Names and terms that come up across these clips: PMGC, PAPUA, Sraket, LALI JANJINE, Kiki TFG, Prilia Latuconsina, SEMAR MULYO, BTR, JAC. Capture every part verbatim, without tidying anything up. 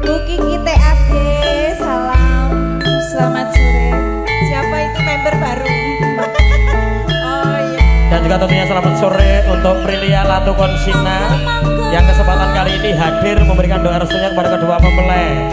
Bu Kiki T F G, salam, selamat sore. Siapa itu member baru? Oh iya. Dan juga tentunya selamat sore untuk Prilia Latuconsina yang kesempatan kali ini hadir memberikan doa restunya kepada kedua mempelai.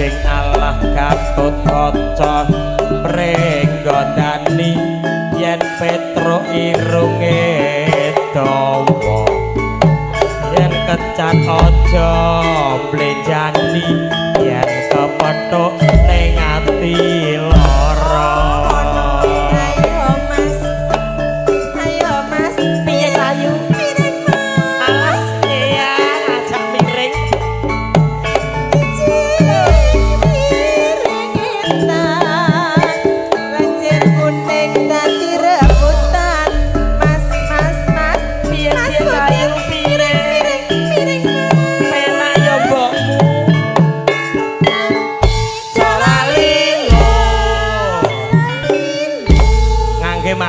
Sing Allah katut kocok prenggodani yen Petro irunge dawa yen kecan aja blejani yen kepethuk ning ati lara. Ayo Mas, ayo Mas, piye sayu?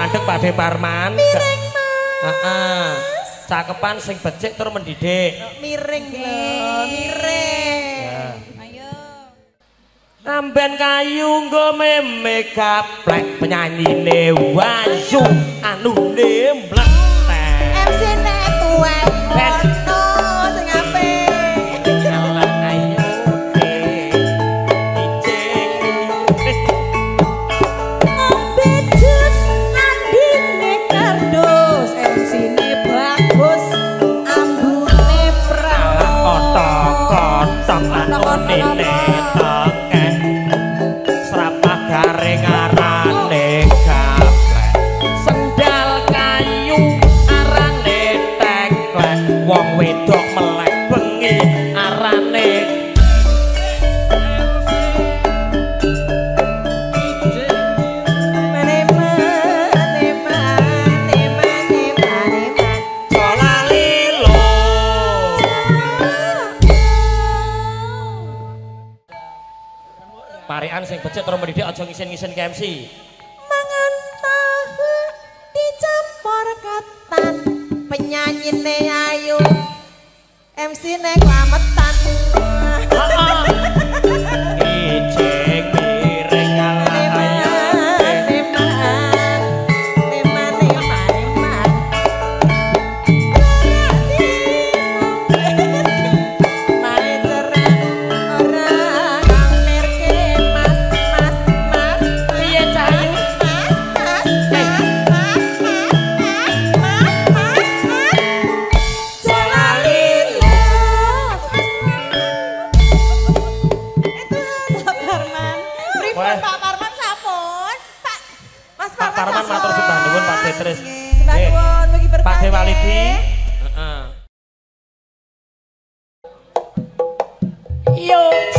Madeg Pak De Parman miring Mas. Heeh. Cakepan sing becik tur mendidik. Miring lho, miring. Ayo. Amben kayu nggo meme gaplek penyanyine wayu anune mletek. M C-ne tuwek ono sing apik. Ngalah ayo. Token serapah garing arane gaplek sendal kayu arane teklek wong wedok melek bengi arane parian sing becik terus mendidik aja ngisen-ngisen ke M C. Mangan tahu dicampur ketan penyanyine ayu M C-ne klametan.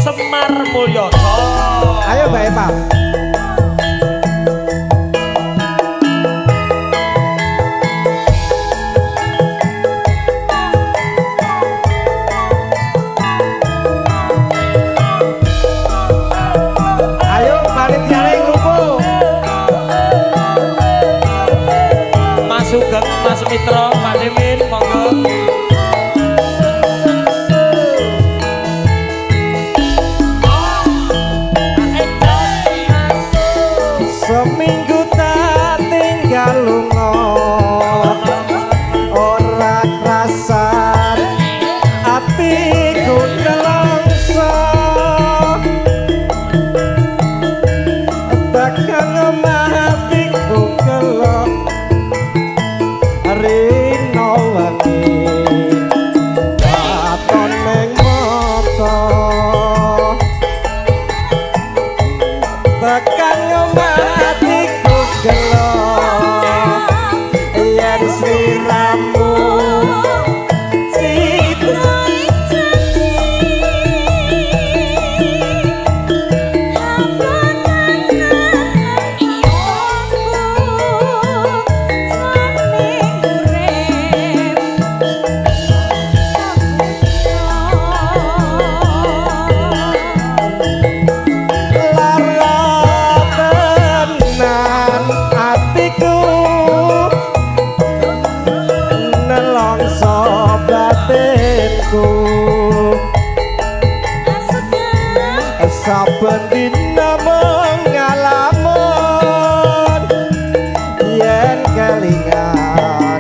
Semar Mulyono. Ayo Mbak Epa. Ayo balik nyari kumpul. Sugeng Mas Mitra Pak Demin monggo. Seminggu tak tinggal lunga ora krasan atiku nelongso tekan omah atiku kelong rino lagi katon neng moto tekan omah atiku kelong yen sliramu saben dina mengalamun yen kelingan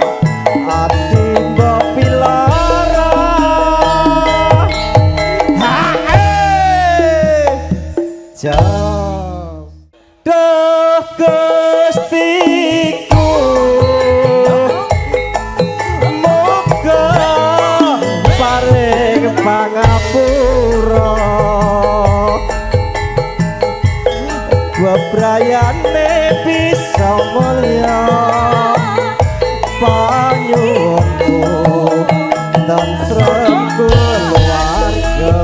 ati mbok piloro hae jos doh gustiku muga paring pangapura bebrayane bisa mulya panyuwunku tentrem keluarga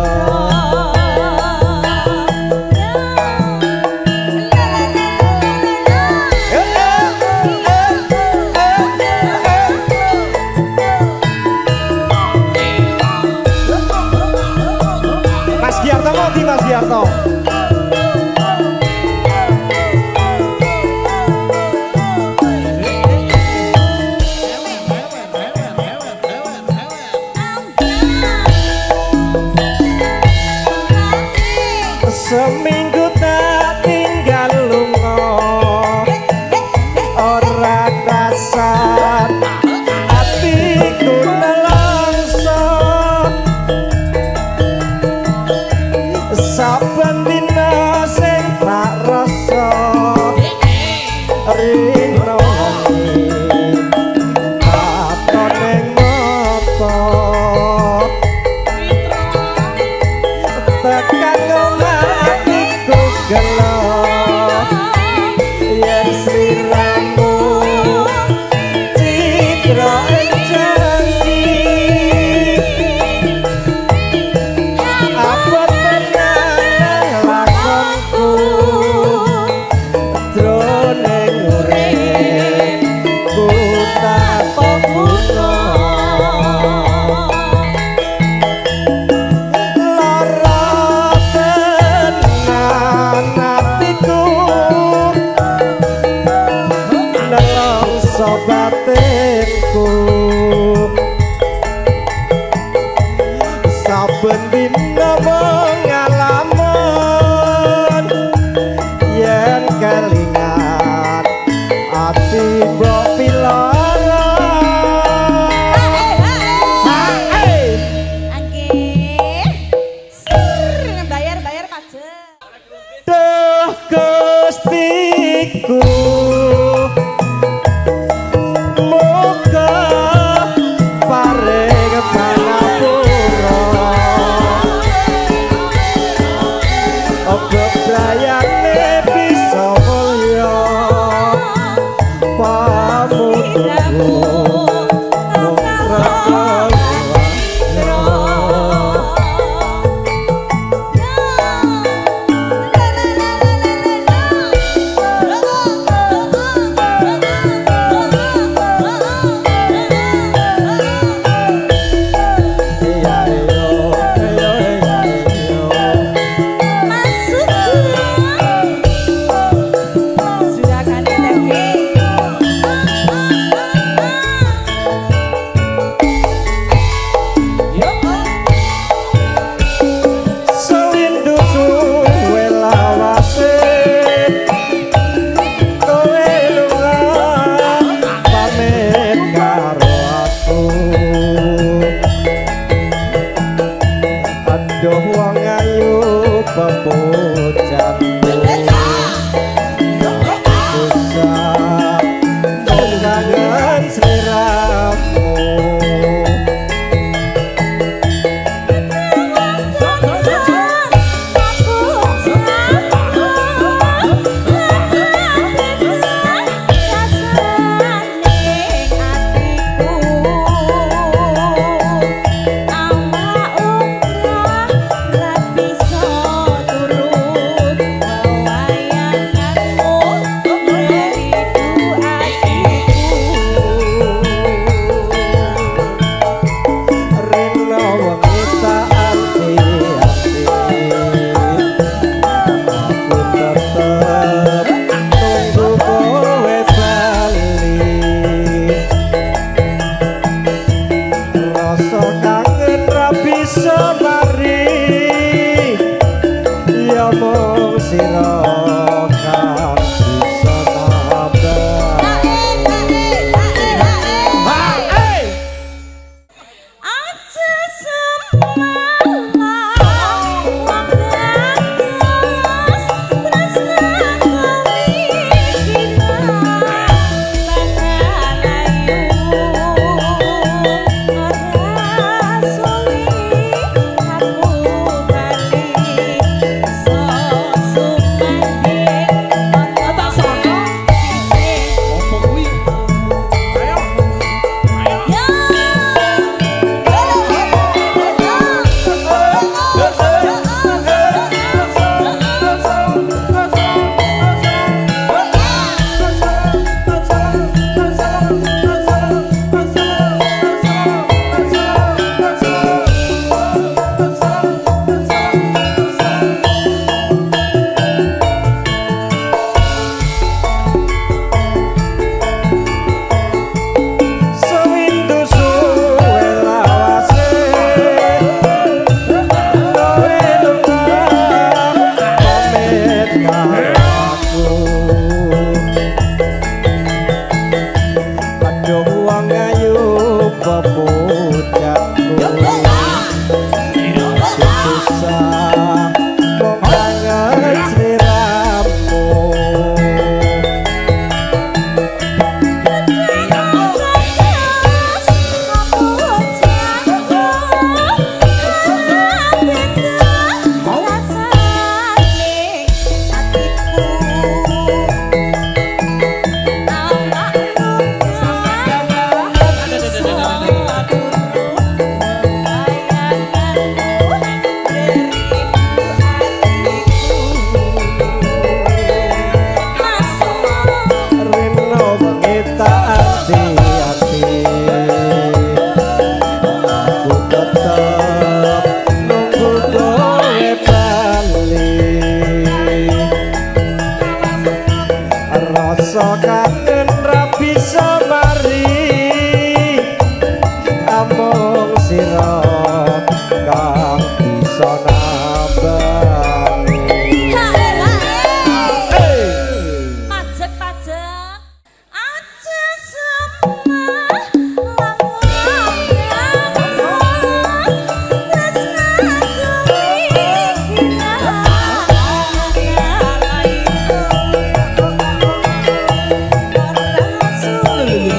Mas Giarto mati Mas Giarto seminggu tak tinggal lunga ora kasan atiku nelongso saben dina sing tak rasa rino katon ning mata tekan batinku saben dina mengalamun yen kelingan ati mbok piloro hae nggih sur bayar-bayar pajak duh gustiku kangen rapi samari among sira kang bisa nambangi. Pajak pajak aja semua Thank you.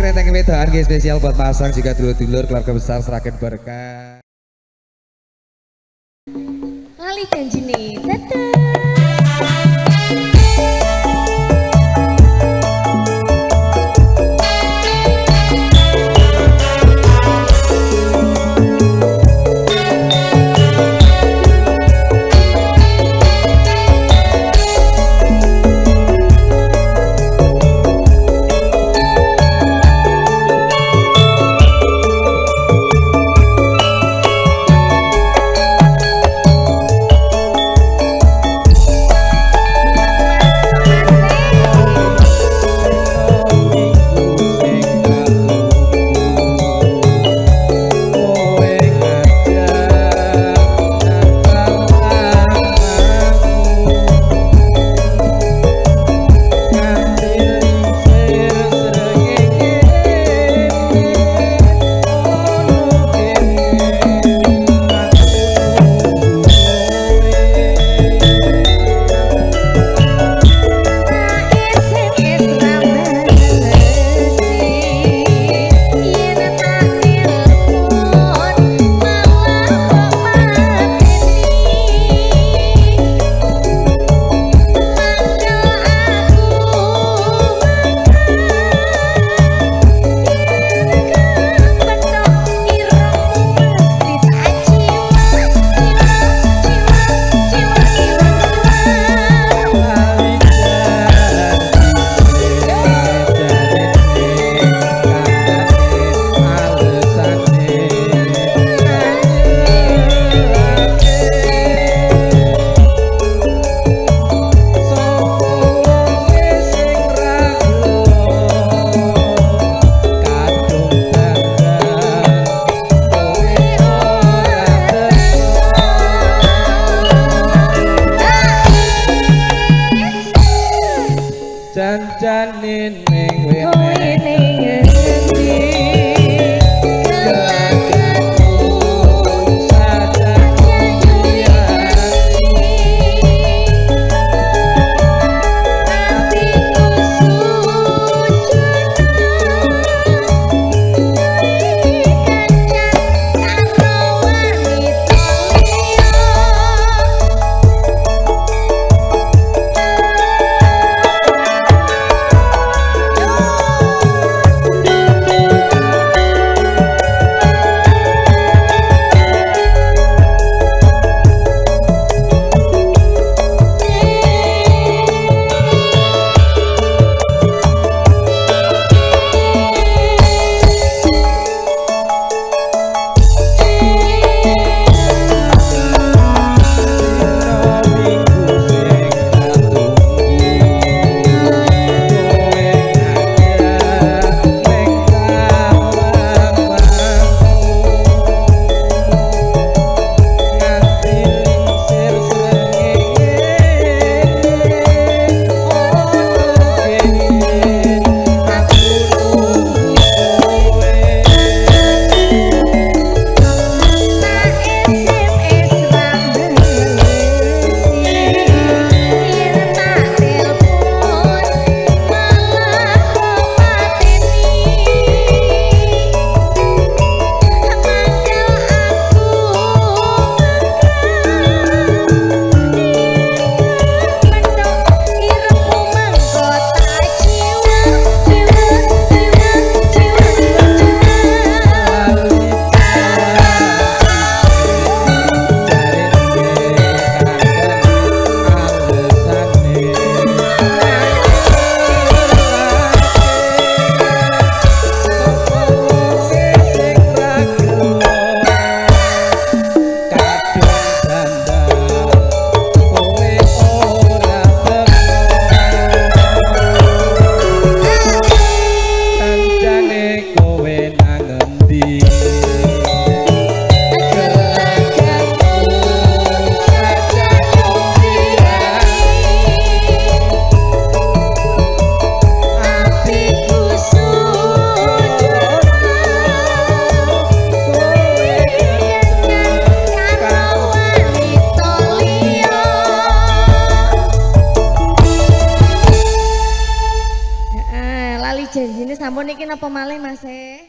kerenteng wedoan nggih spesial buat pasang jika dulur-dulur keluarga besar Sraket berkah. Lali Janjine. Dadah. Makin apa malih mas eh?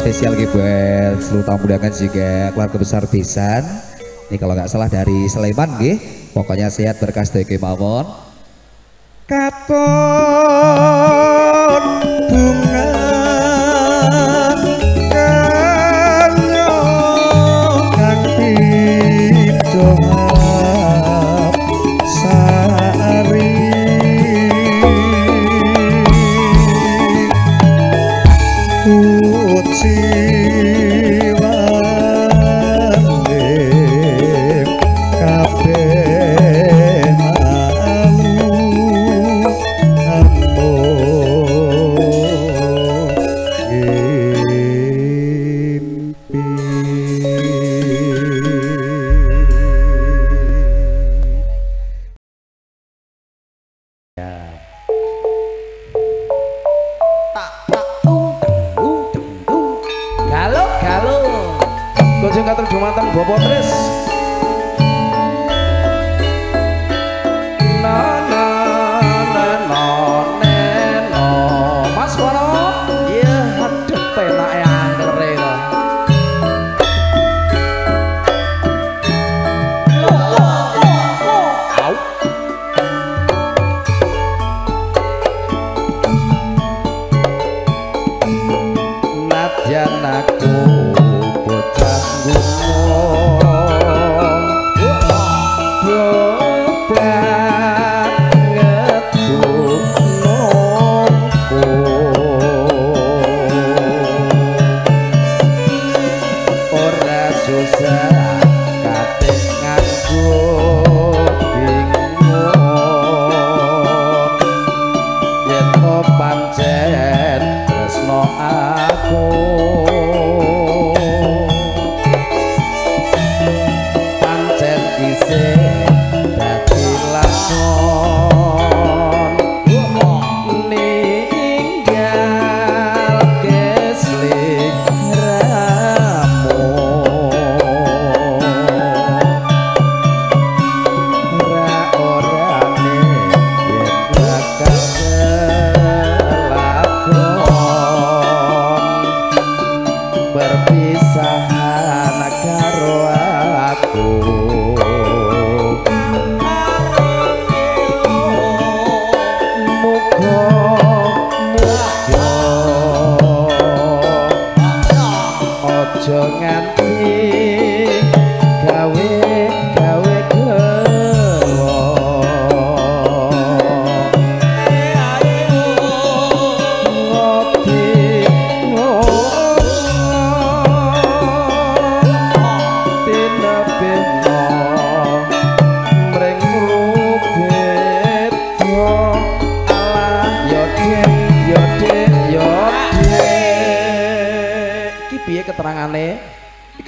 Spesial lagi buat seluruh tamu undangan juga keluarga besar pisan. Ini kalau nggak salah dari Sleman nggih. Pokoknya sehat berkah sedaya mawon. Katon bunga kanyo kang pito. Jangan aku bocah gumun.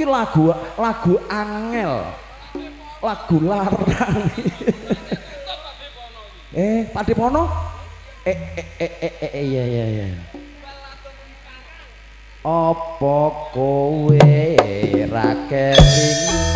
Iki lagu lagu angel, lagu larang. Eh, Pak Dipono? Eh, eh, eh, eh, eh, eh, iya, iya, iya. Apa kowe ra kelingan?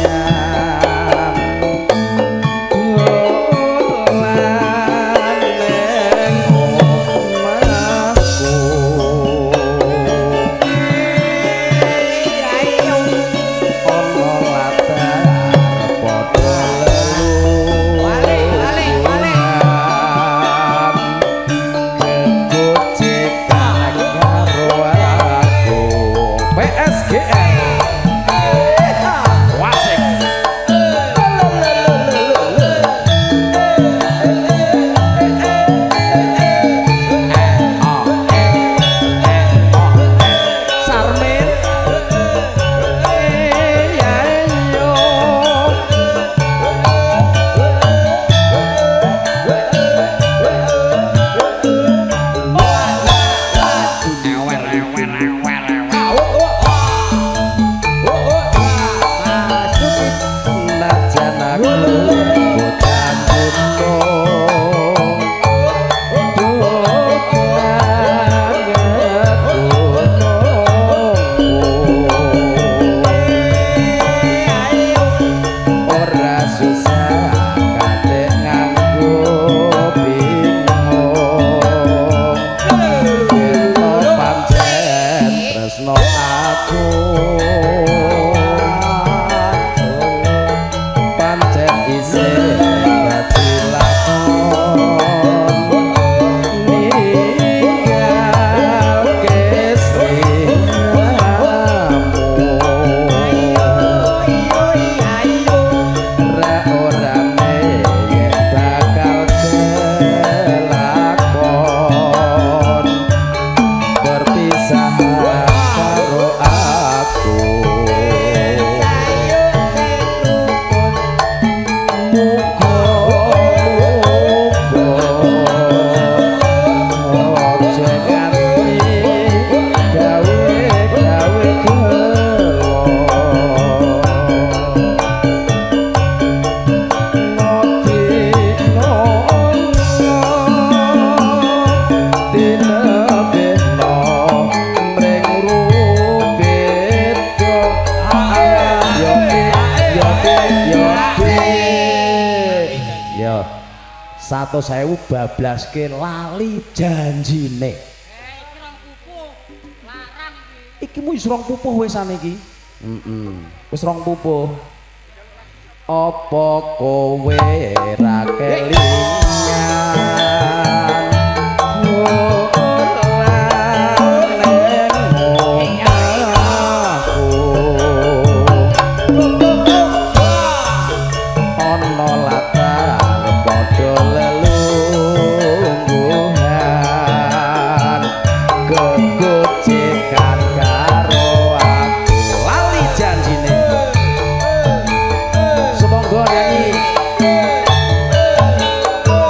Satu sewu bablaske lali janjine. Iki rong pupuh, larang iki. Iki mu wis rong pupuh wesan iki. Heeh. Wis rong pupuh. Apa kowe ra kelingan? Oh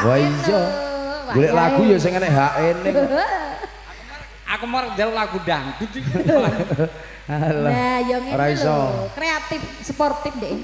Wah iya. Golek lagu ya sing enek hakene. Aku mau njaluk lagu dangdut. Nah, yo ngene lho. Kreatif, sportif deh.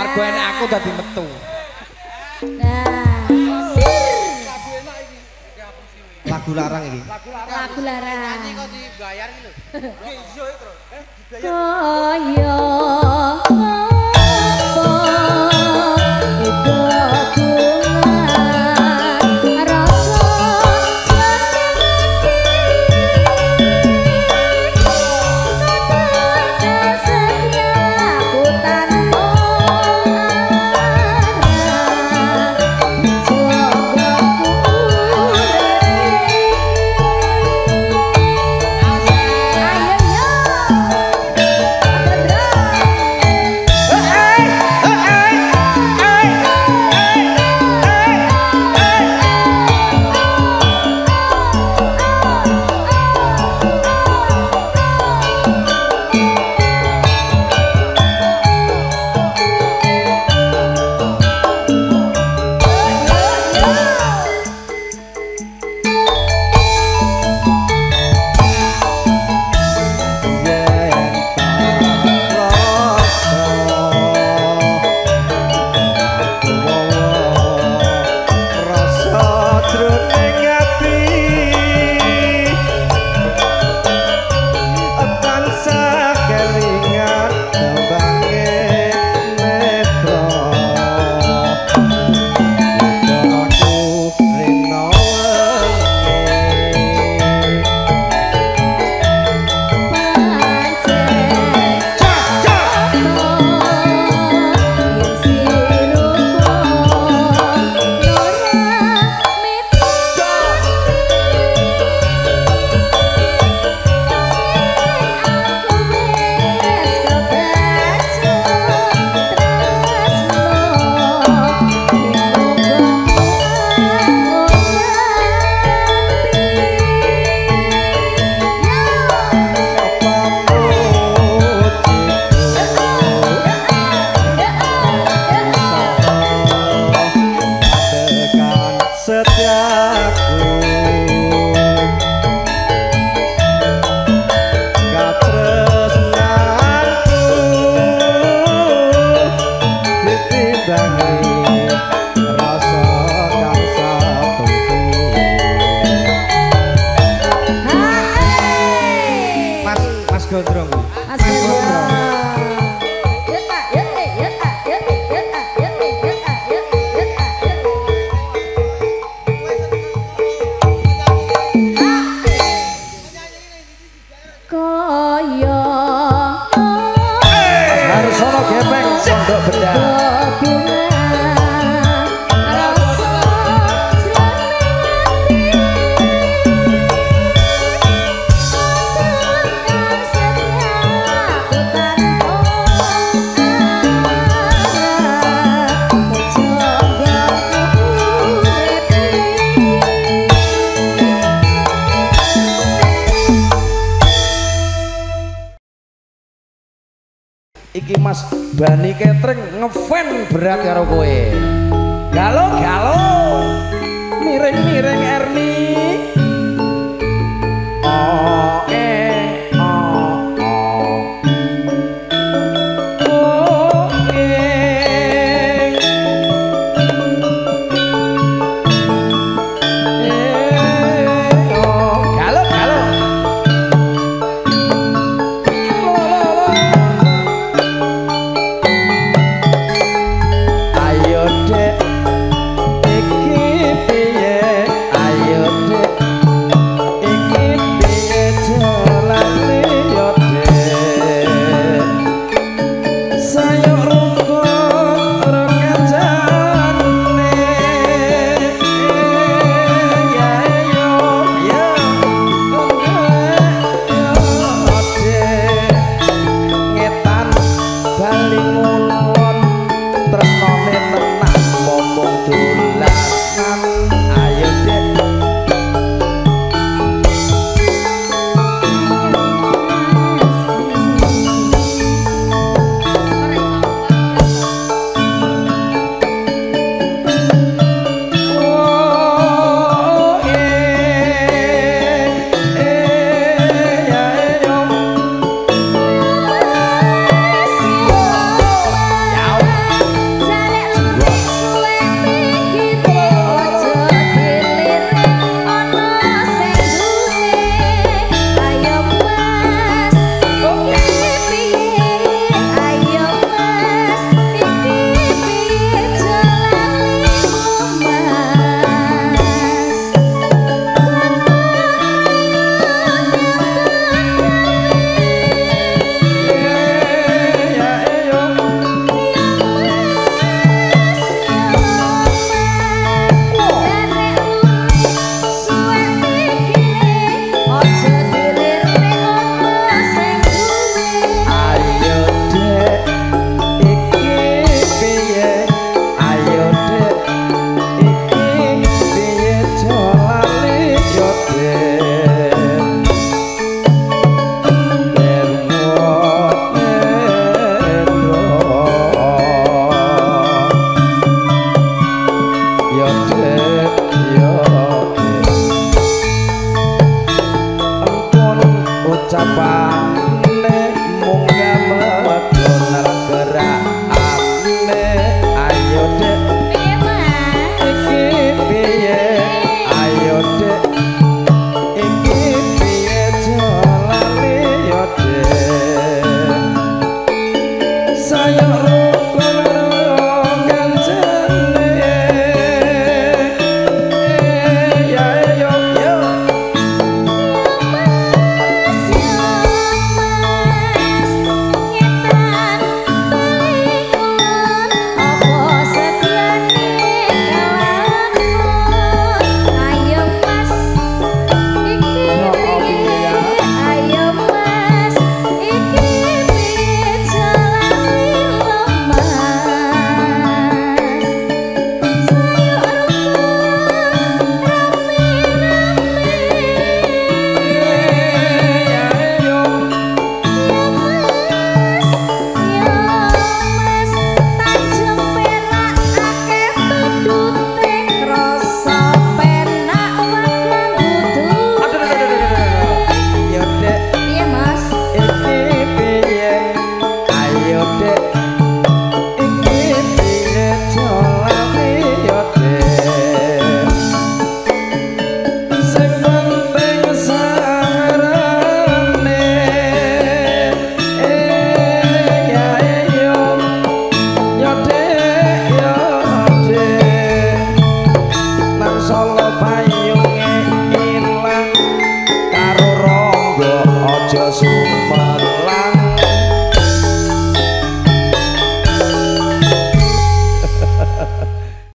mergo enek aku dadi metu. Nah, lagu larang iki. Lagu larang. Nyanyi kok dibayar iki lho. Nggih iso iki, Bro. Eh, dibayar. Iki Mas Bani Catering ngefan berat karo kowe. Galau galau, miring miring Erni. Oh eh oh oh, oh eh eh oh, galau galau. Kode